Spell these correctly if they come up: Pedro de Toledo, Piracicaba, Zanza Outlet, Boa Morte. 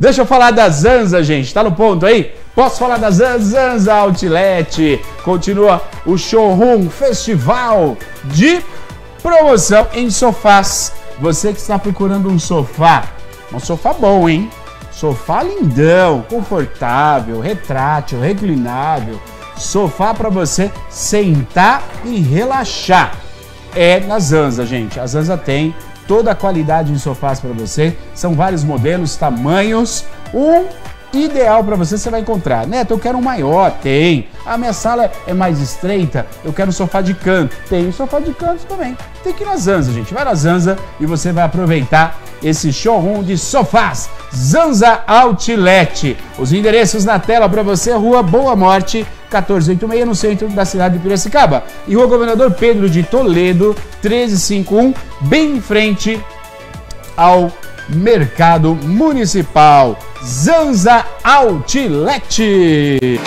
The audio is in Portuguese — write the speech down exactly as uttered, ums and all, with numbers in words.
Deixa eu falar da Zanza, gente. Tá no ponto aí? Posso falar da Zanza, Zanza Outlet. Continua o showroom, festival de promoção em sofás. Você que está procurando um sofá, um sofá bom, hein? Sofá lindão, confortável, retrátil, reclinável. Sofá para você sentar e relaxar. É na Zanza, gente. A Zanza tem toda a qualidade de sofás para você. São vários modelos, tamanhos. Um ideal para você, você vai encontrar. Neto, eu quero um maior. Tem. A minha sala é mais estreita. Eu quero um sofá de canto. Tem um sofá de canto também. Tem que ir na Zanza, gente. Vai na Zanza e você vai aproveitar esse showroom de sofás. Zanza Outlet. Os endereços na tela para você. Rua Boa Morte, quatorze oitenta e seis, no centro da cidade de Piracicaba. E Rua Governador Pedro de Toledo, treze cinquenta e um, bem em frente ao Mercado Municipal. Zanza Outlet.